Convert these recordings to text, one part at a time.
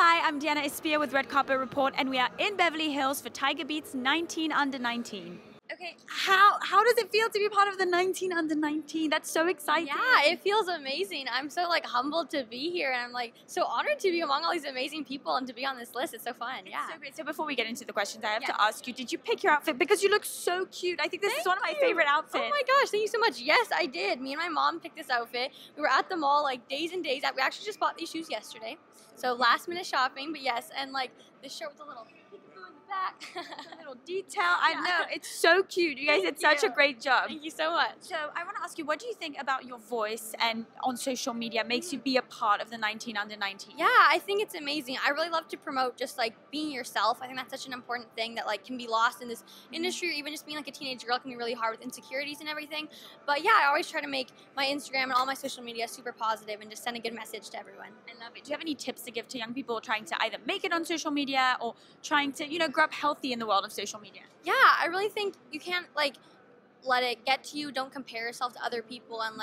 Hi, I'm Diana Espir with Red Carpet Report, and we are in Beverly Hills for Tiger Beat's 19 Under 19. Okay, how does it feel to be part of the 19 Under 19? That's so exciting. Yeah, it feels amazing. I'm so humbled to be here, and I'm so honored to be among all these amazing people and to be on this list. It's so fun. Yeah. It's so great. So before we get into the questions, I have to ask you, did you pick your outfit? Because you look so cute. I think this is one of my favorite outfits. Oh my gosh, thank you so much. Yes, I did. Me and my mom picked this outfit. We were at the mall days and days out. We actually just bought these shoes yesterday. So last minute shopping, but yes, and the shirt with the little back, a little detail. I know, it's so cute. You guys did such a great job. Thank you so much. So I want to ask you, what do you think about your voice and on social media makes you be a part of the 19 under 19? Yeah, I think it's amazing. I really love to promote just being yourself. I think that's such an important thing that can be lost in this industry, or even just being a teenage girl can be really hard with insecurities and everything. But yeah, I always try to make my Instagram and all my social media super positive and just send a good message to everyone. I love it. Do you have any tips to give to young people trying to either make it on social media or trying to, grow up healthy in the world of social media? Yeah, I really think you can't let it get to you. Don't compare yourself to other people and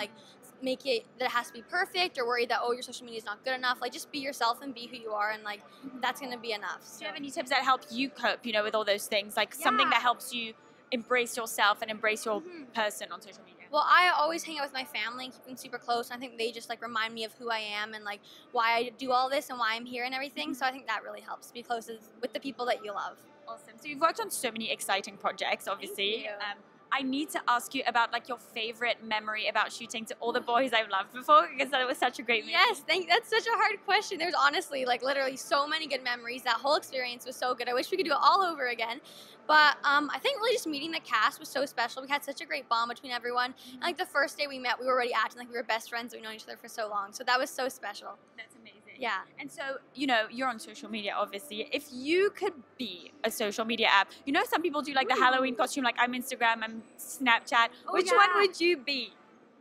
make it that it has to be perfect or worry that your social media is not good enough. Just be yourself and be who you are, and that's gonna be enough. So. Do you have any tips that help you cope, with all those things? Something that helps you embrace yourself and embrace your person on social media? Well, I always hang out with my family and keep them super close. And I think they just remind me of who I am and why I do all this and why I'm here and everything. So I think that really helps. Be close with the people that you love. Awesome. So you've worked on so many exciting projects, obviously. Thank you. I need to ask you about your favorite memory about shooting To All the Boys I've Loved Before, because that was such a great movie. Yes, that's such a hard question. There's honestly literally so many good memories. That whole experience was so good. I wish we could do it all over again. But I think really just meeting the cast was so special. We had such a great bond between everyone. And the first day we met, we were already acting like we were best friends. We've known each other for so long. So that was so special. That's amazing. Yeah. And so, you're on social media, obviously. If you could be a social media app, some people do the Halloween costume, I'm Instagram, I'm Snapchat. Oh, which one would you be?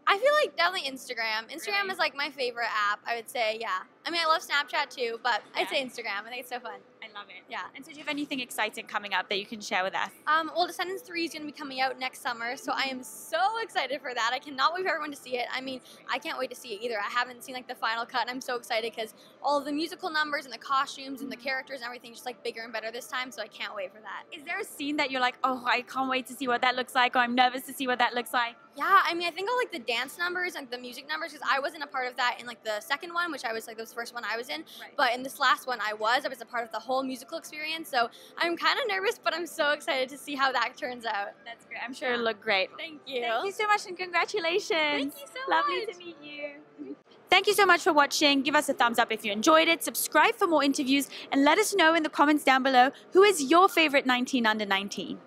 I feel definitely Instagram. Instagram is my favorite app, I would say, yeah. I mean, I love Snapchat too, but I'd say Instagram. I think it's so fun. I love it. Yeah. And so do you have anything exciting coming up that you can share with us? Well, Descendants 3 is going to be coming out next summer, so I am so excited for that. I cannot wait for everyone to see it. I mean, I can't wait to see it either. I haven't seen the final cut, and I'm so excited because all of the musical numbers and the costumes and the characters and everything is just bigger and better this time, so I can't wait for that. Is there a scene that you're oh, I can't wait to see what that looks like, or I'm nervous to see what that looks like? Yeah, I mean, I think I'll the dance numbers and the music numbers, because I wasn't a part of that in the second one, which I was the first one I was in, but in this last one I was a part of the whole musical experience, so I'm kind of nervous, but I'm so excited to see how that turns out. That's great. I'm sure it'll look great. Thank you. Thank you so much, and congratulations. Thank you so much. Lovely to meet you. Thank you so much for watching. Give us a thumbs up if you enjoyed it. Subscribe for more interviews, and let us know in the comments down below who is your favorite 19 under 19.